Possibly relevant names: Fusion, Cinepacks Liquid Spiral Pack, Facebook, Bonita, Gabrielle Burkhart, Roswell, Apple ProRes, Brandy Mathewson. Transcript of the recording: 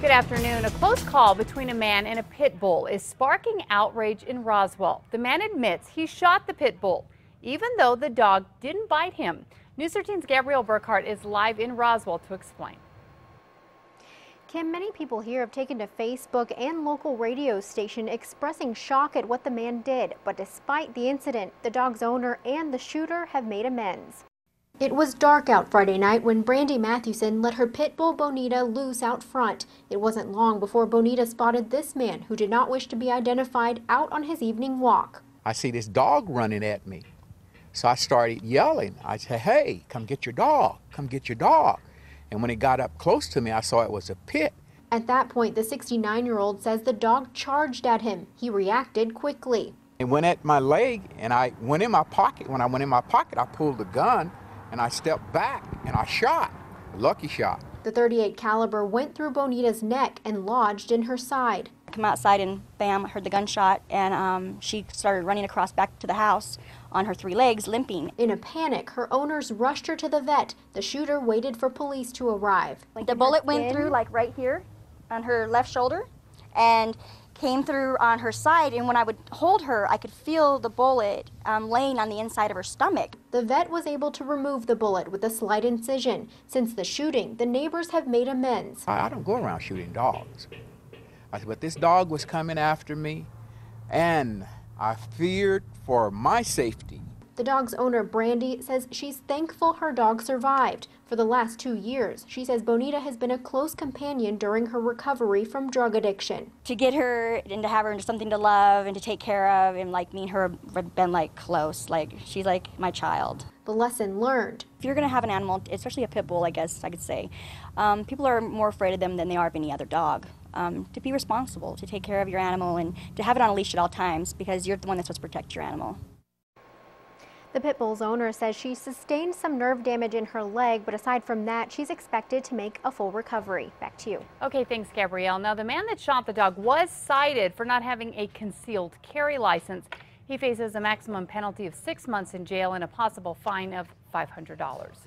Good afternoon. A close call between a man and a pit bull is sparking outrage in Roswell. The man admits he shot the pit bull, even though the dog didn't bite him. News 13's Gabrielle Burkhart is live in Roswell to explain. Kim, many people here have taken to Facebook and local radio station expressing shock at what the man did. But despite the incident, the dog's owner and the shooter have made amends. It was dark out Friday night when Brandy Mathewson let her pit bull Bonita loose out front. It wasn't long before Bonita spotted this man who did not wish to be identified out on his evening walk. I see this dog running at me, so I started yelling. I said, hey, come get your dog, come get your dog. And when it got up close to me, I saw it was a pit. At that point, the 69-year-old says the dog charged at him. He reacted quickly. It went at my leg and I went in my pocket. When I went in my pocket, I pulled the gun and I stepped back and I shot. Lucky shot. The .38 caliber went through Bonita's neck and lodged in her side. I came outside and bam, I heard the gunshot, and she started running across back to the house on her three legs, limping. In a panic, her owners rushed her to the vet. The shooter waited for police to arrive. Like the bullet went through like right here on her left shoulder and came through on her side, and when I would hold her, I could feel the bullet laying on the inside of her stomach. The vet was able to remove the bullet with a slight incision. Since the shooting, the neighbors have made amends. I don't go around shooting dogs, but this dog was coming after me, and I feared for my safety. The dog's owner, Brandy, says she's thankful her dog survived. For the last 2 years, she says Bonita has been a close companion during her recovery from drug addiction. To get her and to have her into something to love and to take care of, and like me and her have been like close, like she's like my child. The lesson learned. If you're going to have an animal, especially a pit bull, I guess I could say, people are more afraid of them than they are of any other dog. To be responsible, to take care of your animal and to have it on a leash at all times, because you're the one that's supposed to protect your animal. The pit bull's owner says she sustained some nerve damage in her leg, but aside from that, she's expected to make a full recovery. Back to you. Okay, thanks, Gabrielle. Now, the man that shot the dog was cited for not having a concealed carry license. He faces a maximum penalty of 6 months in jail and a possible fine of $500.